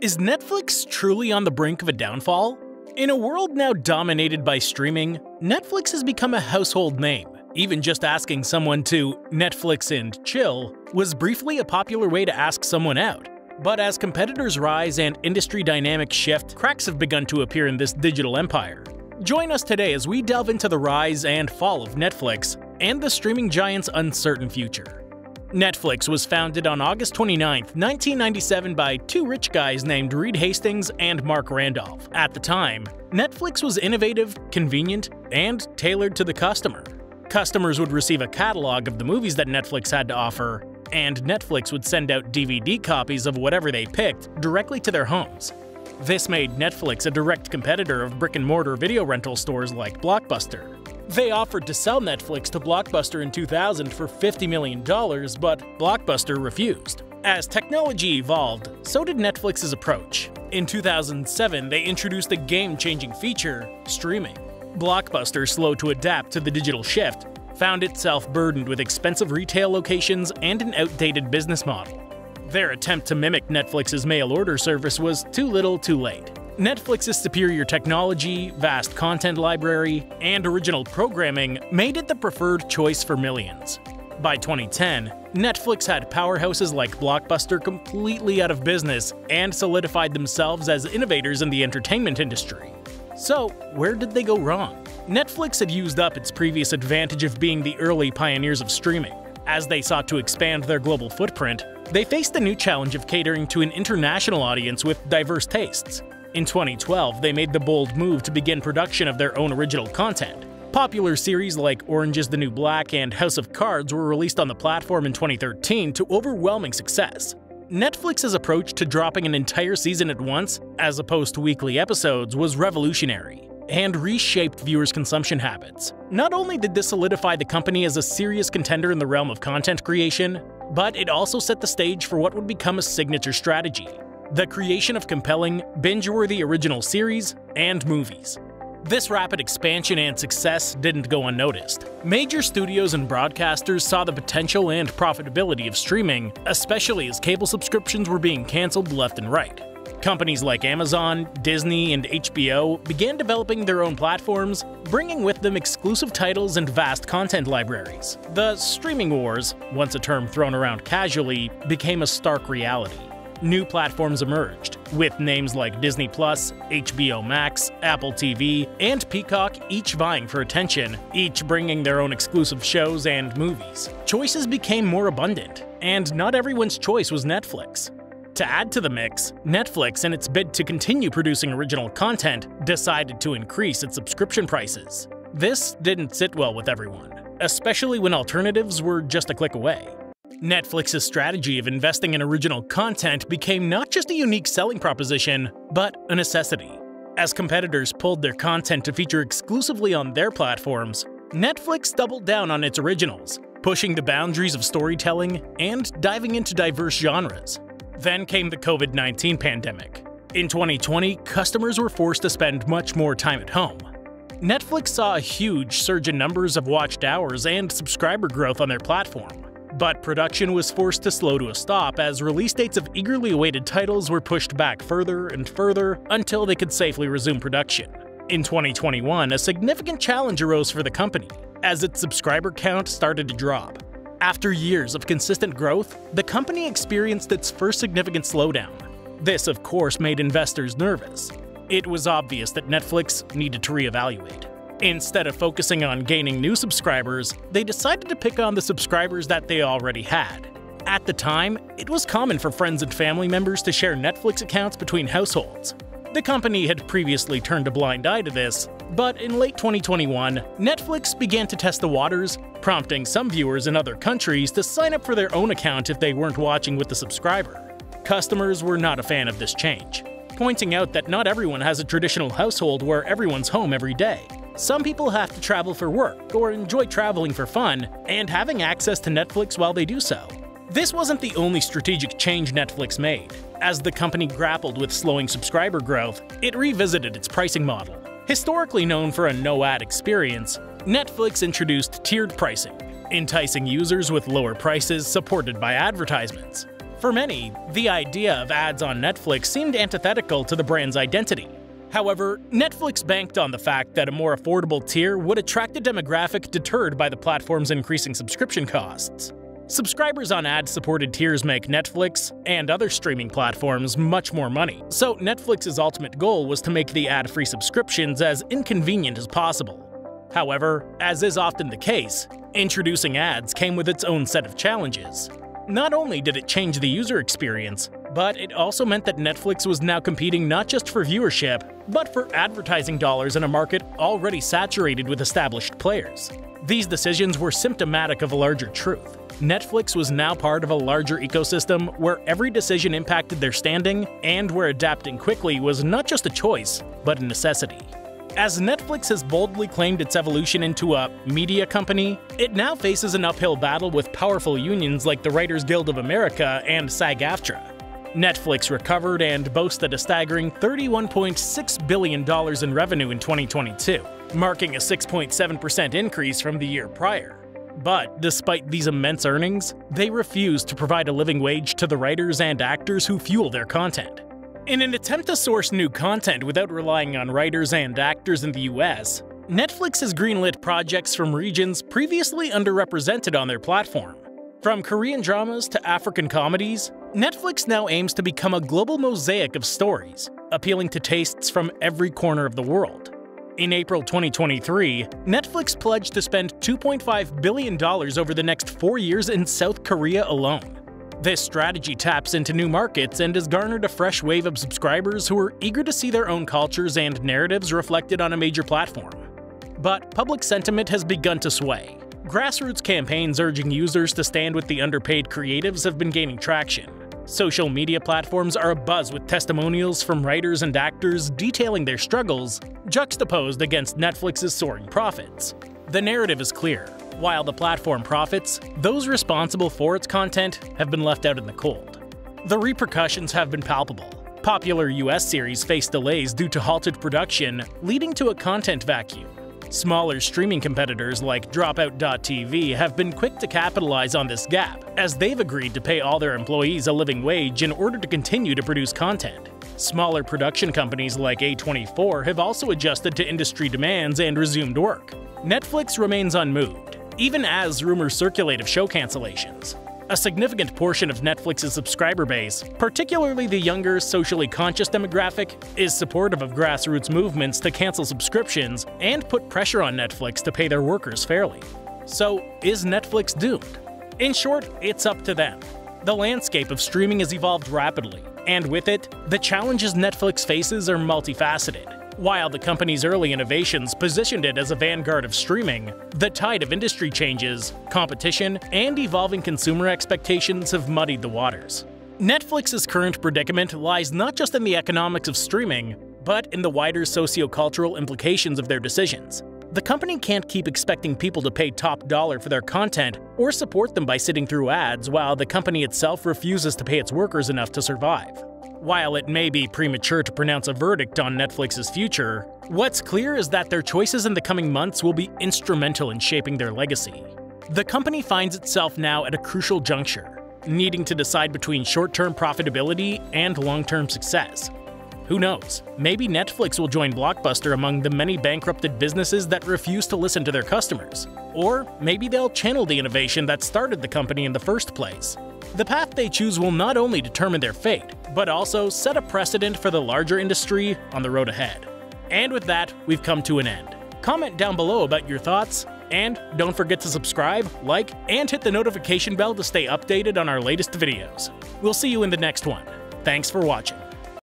Is Netflix truly on the brink of a downfall? In a world now dominated by streaming, Netflix has become a household name. Even just asking someone to Netflix and chill was briefly a popular way to ask someone out. But as competitors rise and industry dynamics shift, cracks have begun to appear in this digital empire. Join us today as we delve into the rise and fall of Netflix and the streaming giant's uncertain future. Netflix was founded on August 29, 1997 by two rich guys named Reed Hastings and Mark Randolph. At the time, Netflix was innovative, convenient, and tailored to the customer. Customers would receive a catalog of the movies that Netflix had to offer, and Netflix would send out DVD copies of whatever they picked directly to their homes. This made Netflix a direct competitor of brick-and-mortar video rental stores like Blockbuster. They offered to sell Netflix to Blockbuster in 2000 for $50 million, but Blockbuster refused. As technology evolved, so did Netflix's approach. In 2007, they introduced a game-changing feature, streaming. Blockbuster, slow to adapt to the digital shift, found itself burdened with expensive retail locations and an outdated business model. Their attempt to mimic Netflix's mail-order service was too little, too late. Netflix's superior technology, vast content library, and original programming made it the preferred choice for millions. By 2010, Netflix had powerhouses like Blockbuster completely out of business and solidified themselves as innovators in the entertainment industry. So, where did they go wrong? Netflix had used up its previous advantage of being the early pioneers of streaming. As they sought to expand their global footprint, they faced the new challenge of catering to an international audience with diverse tastes. In 2012, they made the bold move to begin production of their own original content. Popular series like Orange is the New Black and House of Cards were released on the platform in 2013 to overwhelming success. Netflix's approach to dropping an entire season at once, as opposed to weekly episodes, was revolutionary and reshaped viewers' consumption habits. Not only did this solidify the company as a serious contender in the realm of content creation, but it also set the stage for what would become a signature strategy: the creation of compelling, binge-worthy original series and movies. This rapid expansion and success didn't go unnoticed. Major studios and broadcasters saw the potential and profitability of streaming, especially as cable subscriptions were being canceled left and right. Companies like Amazon, Disney, and HBO began developing their own platforms, bringing with them exclusive titles and vast content libraries. The streaming wars, once a term thrown around casually, became a stark reality. New platforms emerged, with names like Disney+, HBO Max, Apple TV, and Peacock each vying for attention, each bringing their own exclusive shows and movies. Choices became more abundant, and not everyone's choice was Netflix. To add to the mix, Netflix, in its bid to continue producing original content, decided to increase its subscription prices. This didn't sit well with everyone, especially when alternatives were just a click away. Netflix's strategy of investing in original content became not just a unique selling proposition, but a necessity. As competitors pulled their content to feature exclusively on their platforms, Netflix doubled down on its originals, pushing the boundaries of storytelling and diving into diverse genres. Then came the COVID-19 pandemic. In 2020, customers were forced to spend much more time at home. Netflix saw a huge surge in numbers of watched hours and subscriber growth on their platform. But production was forced to slow to a stop as release dates of eagerly awaited titles were pushed back further and further until they could safely resume production. In 2021, a significant challenge arose for the company as its subscriber count started to drop. After years of consistent growth, the company experienced its first significant slowdown. This, of course, made investors nervous. It was obvious that Netflix needed to reevaluate. Instead of focusing on gaining new subscribers, they decided to pick on the subscribers that they already had. At the time, it was common for friends and family members to share Netflix accounts between households. The company had previously turned a blind eye to this, but in late 2021, Netflix began to test the waters, prompting some viewers in other countries to sign up for their own account if they weren't watching with the subscriber. Customers were not a fan of this change, pointing out that not everyone has a traditional household where everyone's home every day. Some people have to travel for work or enjoy traveling for fun and having access to Netflix while they do so. This wasn't the only strategic change Netflix made. As the company grappled with slowing subscriber growth, it revisited its pricing model. Historically known for a no-ad experience, Netflix introduced tiered pricing, enticing users with lower prices supported by advertisements. For many, the idea of ads on Netflix seemed antithetical to the brand's identity. However, Netflix banked on the fact that a more affordable tier would attract a demographic deterred by the platform's increasing subscription costs. Subscribers on ad-supported tiers make Netflix and other streaming platforms much more money, so Netflix's ultimate goal was to make the ad-free subscriptions as inconvenient as possible. However, as is often the case, introducing ads came with its own set of challenges. Not only did it change the user experience, but it also meant that Netflix was now competing not just for viewership, but for advertising dollars in a market already saturated with established players. These decisions were symptomatic of a larger truth. Netflix was now part of a larger ecosystem where every decision impacted their standing and where adapting quickly was not just a choice, but a necessity. As Netflix has boldly claimed its evolution into a media company, it now faces an uphill battle with powerful unions like the Writers Guild of America and SAG-AFTRA. Netflix recovered and boasted a staggering $31.6 billion in revenue in 2022, marking a 6.7% increase from the year prior. But despite these immense earnings, they refuse to provide a living wage to the writers and actors who fuel their content. In an attempt to source new content without relying on writers and actors in the US, Netflix has greenlit projects from regions previously underrepresented on their platform. From Korean dramas to African comedies, Netflix now aims to become a global mosaic of stories, appealing to tastes from every corner of the world. In April 2023, Netflix pledged to spend $2.5 billion over the next 4 years in South Korea alone. This strategy taps into new markets and has garnered a fresh wave of subscribers who are eager to see their own cultures and narratives reflected on a major platform. But public sentiment has begun to sway. Grassroots campaigns urging users to stand with the underpaid creatives have been gaining traction. Social media platforms are abuzz with testimonials from writers and actors detailing their struggles, juxtaposed against Netflix's soaring profits. The narrative is clear. While the platform profits, those responsible for its content have been left out in the cold. The repercussions have been palpable. Popular US series faced delays due to halted production, leading to a content vacuum. Smaller streaming competitors like Dropout.TV have been quick to capitalize on this gap, as they've agreed to pay all their employees a living wage in order to continue to produce content. Smaller production companies like A24 have also adjusted to industry demands and resumed work. Netflix remains unmoved, even as rumors circulate of show cancellations. A significant portion of Netflix's subscriber base, particularly the younger, socially conscious demographic, is supportive of grassroots movements to cancel subscriptions and put pressure on Netflix to pay their workers fairly. So, is Netflix doomed? In short, it's up to them. The landscape of streaming has evolved rapidly, and with it, the challenges Netflix faces are multifaceted. While the company's early innovations positioned it as a vanguard of streaming, the tide of industry changes, competition, and evolving consumer expectations have muddied the waters. Netflix's current predicament lies not just in the economics of streaming, but in the wider socio-cultural implications of their decisions. The company can't keep expecting people to pay top dollar for their content or support them by sitting through ads while the company itself refuses to pay its workers enough to survive. While it may be premature to pronounce a verdict on Netflix's future, what's clear is that their choices in the coming months will be instrumental in shaping their legacy. The company finds itself now at a crucial juncture, needing to decide between short-term profitability and long-term success. Who knows, maybe Netflix will join Blockbuster among the many bankrupted businesses that refuse to listen to their customers. Or maybe they'll channel the innovation that started the company in the first place. The path they choose will not only determine their fate, but also set a precedent for the larger industry on the road ahead. And with that, we've come to an end. Comment down below about your thoughts, and don't forget to subscribe, like, and hit the notification bell to stay updated on our latest videos. We'll see you in the next one. Thanks for watching.